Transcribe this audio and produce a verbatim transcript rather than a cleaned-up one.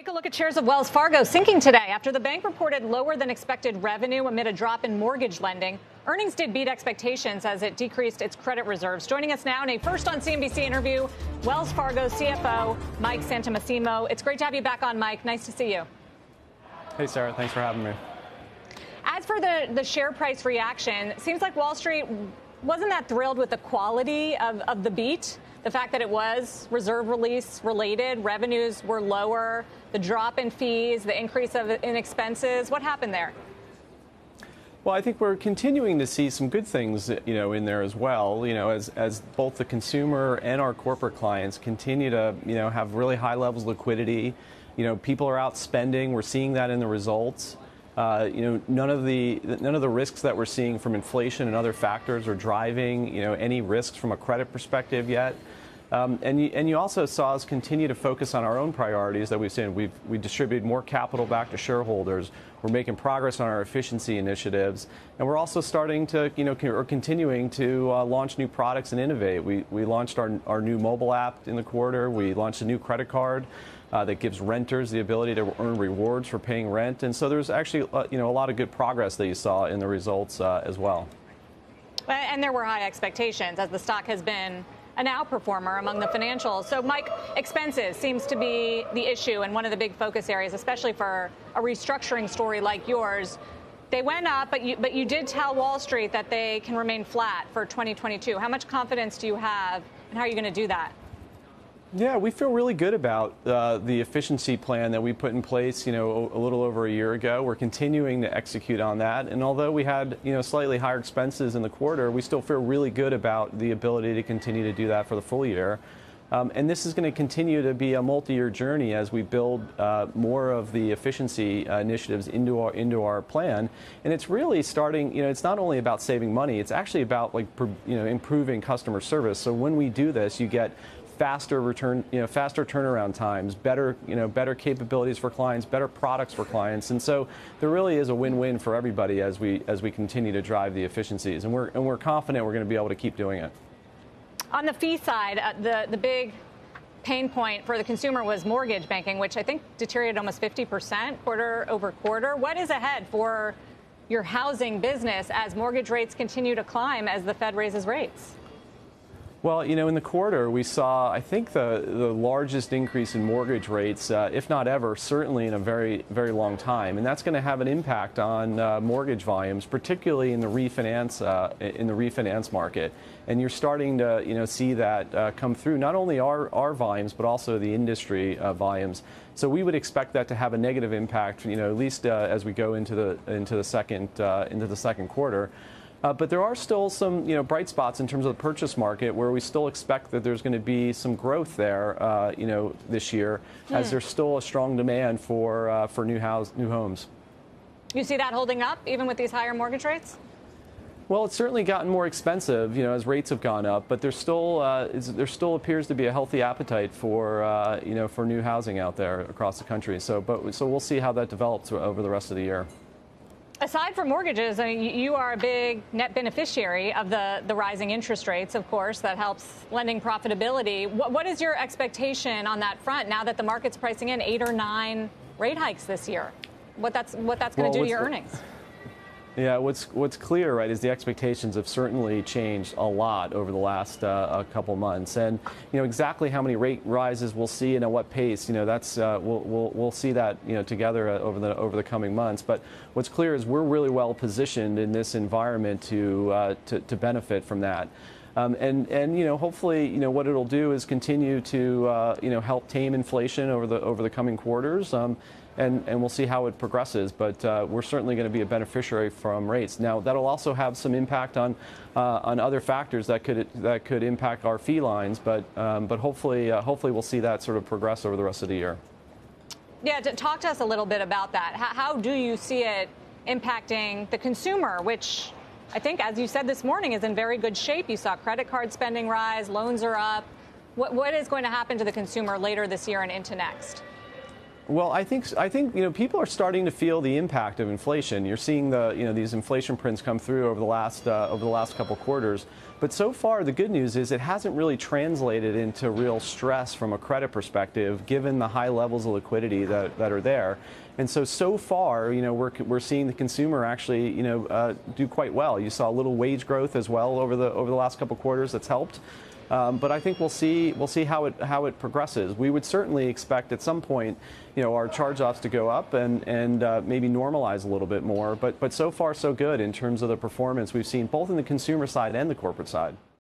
Take a look at shares of Wells Fargo sinking today after the bank reported lower than expected revenue amid a drop in mortgage lending. Earnings did beat expectations as it decreased its credit reserves. Joining us now in a First on C N B C interview, Wells Fargo C F O Mike Santomassimo. It's great to have you back on, Mike. Nice to see you. Hey, Sarah. Thanks for having me. As for the, the share price reaction, seems like Wall Street wasn't that thrilled with the quality of, of the beat. The fact that it was reserve release related, revenues were lower, the drop in fees, the increase of, in expenses. What happened there? Well, I think we're continuing to see some good things, you know, in there as well. You know, as as both the consumer and our corporate clients continue to, you know, have really high levels of liquidity. You know, people are out spending. We're seeing that in the results. Uh, you know, none of the none of the risks that we're seeing from inflation and other factors are driving, you know, any risks from a credit perspective yet. Um, and, you, and you also saw us continue to focus on our own priorities that we've seen. We've we distributed more capital back to shareholders. We're making progress on our efficiency initiatives. And we're also starting to, you know, con or continuing to uh, launch new products and innovate. We, we launched our, our new mobile app in the quarter. We launched a new credit card uh, that gives renters the ability to earn rewards for paying rent. And so there's actually, uh, you know, a lot of good progress that you saw in the results uh, as well. And there were high expectations as the stock has been an outperformer among the financials. So, Mike, expenses seems to be the issue and one of the big focus areas, especially for a restructuring story like yours. They went up, but you, but you did tell Wall Street that they can remain flat for twenty twenty-two. How much confidence do you have, and how are you going to do that? Yeah, we feel really good about uh, the efficiency plan that we put in place, you know, a little over a year ago. We're continuing to execute on that. And although we had, you know, slightly higher expenses in the quarter, we still feel really good about the ability to continue to do that for the full year. Um, and this is going to continue to be a multi-year journey as we build uh, more of the efficiency uh, initiatives into our into our plan. And it's really starting, you know, it's not only about saving money, it's actually about, like, you know, improving customer service. So when we do this, you get faster return, you know, faster turnaround times, better, you know, better capabilities for clients, better products for clients, and so there really is a win-win for everybody as we as we continue to drive the efficiencies, and we're and we're confident we're going to be able to keep doing it. On the fee side, uh, the the big pain point for the consumer was mortgage banking, which I think deteriorated almost fifty percent quarter over quarter. What is ahead for your housing business as mortgage rates continue to climb as the Fed raises rates? Well, you know, in the quarter, we saw, I think, the, the largest increase in mortgage rates, uh, if not ever, certainly in a very, very long time. And that's going to have an impact on uh, mortgage volumes, particularly in the refinance uh, in the refinance market. And you're starting to, you know, see that uh, come through, not only our, our volumes, but also the industry uh, volumes. So we would expect that to have a negative impact, you know, at least uh, as we go into the into the second uh, into the second quarter. Uh, but there are still some, you know, bright spots in terms of the purchase market, where we still expect that there's going to be some growth there, uh, you know, this year, mm. as there's still a strong demand for uh, for new house, new homes. You see that holding up even with these higher mortgage rates? Well, it's certainly gotten more expensive, you know, as rates have gone up. But there's still uh, there still appears to be a healthy appetite for, uh, you know, for new housing out there across the country. So, but so we'll see how that develops over the rest of the year. Aside from mortgages, I mean, you are a big net beneficiary of the, the rising interest rates, of course. That helps lending profitability. What, what is your expectation on that front now that the market's pricing in eight or nine rate hikes this year? What that's, what that's going to do to your earnings? Yeah, what's what's clear, right, is the expectations have certainly changed a lot over the last uh, a couple months, and you know exactly how many rate rises we'll see and at what pace. You know, that's uh, we'll, we'll we'll see that, you know, together uh, over the over the coming months. But what's clear is we're really well positioned in this environment to uh, to, to benefit from that. Um, and, and, you know, hopefully, you know, what it'll do is continue to, uh, you know, help tame inflation over the over the coming quarters. Um, and, and we'll see how it progresses. But uh, we're certainly going to be a beneficiary from rates. Now, that'll also have some impact on uh, on other factors that could that could impact our fee lines. But um, but hopefully, uh, hopefully we'll see that sort of progress over the rest of the year. Yeah. Talk to us a little bit about that. How, how do you see it impacting the consumer, which I think, as you said this morning, is in very good shape? You saw credit card spending rise, loans are up. What, what is going to happen to the consumer later this year and into next? Well, I think I think you know people are starting to feel the impact of inflation. You're seeing the you know these inflation prints come through over the last uh, over the last couple quarters. But so far, the good news is it hasn't really translated into real stress from a credit perspective, given the high levels of liquidity that, that are there. And so, so far, you know, we're, we're seeing the consumer actually, you know, uh, do quite well. You saw a little wage growth as well over the, over the last couple of quarters that's helped. Um, but I think we'll see we'll see how it how it progresses. We would certainly expect at some point, you know, our charge-offs to go up and and uh, maybe normalize a little bit more. But but so far so good in terms of the performance we've seen both in the consumer side and the corporate side.